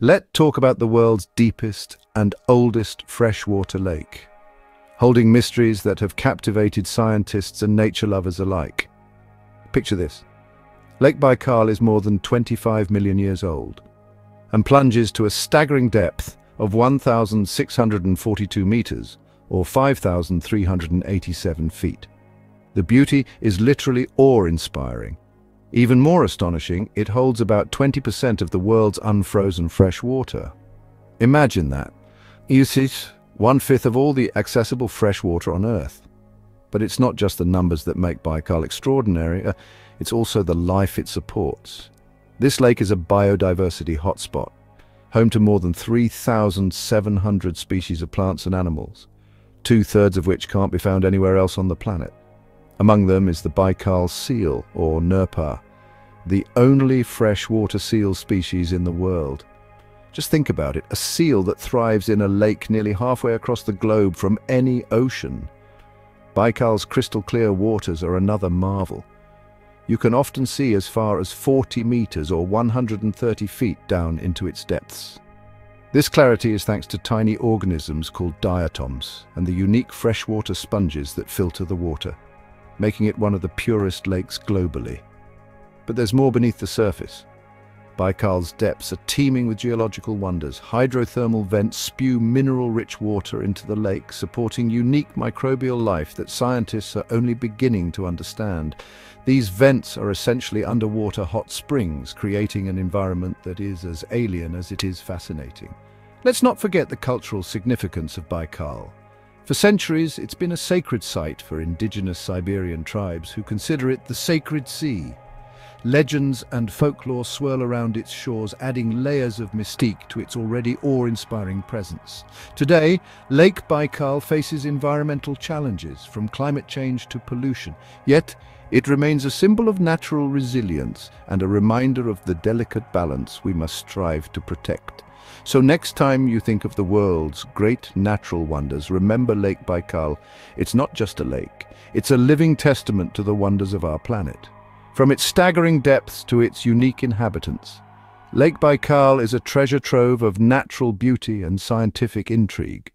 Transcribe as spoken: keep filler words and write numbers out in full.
Let's talk about the world's deepest and oldest freshwater lake, holding mysteries that have captivated scientists and nature lovers alike. Picture this. Lake Baikal is more than twenty-five million years old and plunges to a staggering depth of one thousand six hundred forty-two meters or five thousand three hundred eighty-seven feet. The beauty is literally awe-inspiring. Even more astonishing, it holds about twenty percent of the world's unfrozen fresh water. Imagine that. You see, one-fifth of all the accessible fresh water on Earth. But it's not just the numbers that make Baikal extraordinary, it's also the life it supports. This lake is a biodiversity hotspot, home to more than three thousand seven hundred species of plants and animals, two-thirds of which can't be found anywhere else on the planet. Among them is the Baikal seal, or Nerpa, the only freshwater seal species in the world. Just think about it, a seal that thrives in a lake nearly halfway across the globe from any ocean. Baikal's crystal-clear waters are another marvel. You can often see as far as forty meters or one hundred thirty feet down into its depths. This clarity is thanks to tiny organisms called diatoms and the unique freshwater sponges that filter the water, making it one of the purest lakes globally. But there's more beneath the surface. Baikal's depths are teeming with geological wonders. Hydrothermal vents spew mineral-rich water into the lake, supporting unique microbial life that scientists are only beginning to understand. These vents are essentially underwater hot springs, creating an environment that is as alien as it is fascinating. Let's not forget the cultural significance of Baikal. For centuries, it's been a sacred site for indigenous Siberian tribes who consider it the sacred sea. Legends and folklore swirl around its shores, adding layers of mystique to its already awe-inspiring presence. Today, Lake Baikal faces environmental challenges, from climate change to pollution. Yet, it remains a symbol of natural resilience and a reminder of the delicate balance we must strive to protect. So next time you think of the world's great natural wonders, remember Lake Baikal. It's not just a lake, it's a living testament to the wonders of our planet. From its staggering depths to its unique inhabitants, Lake Baikal is a treasure trove of natural beauty and scientific intrigue.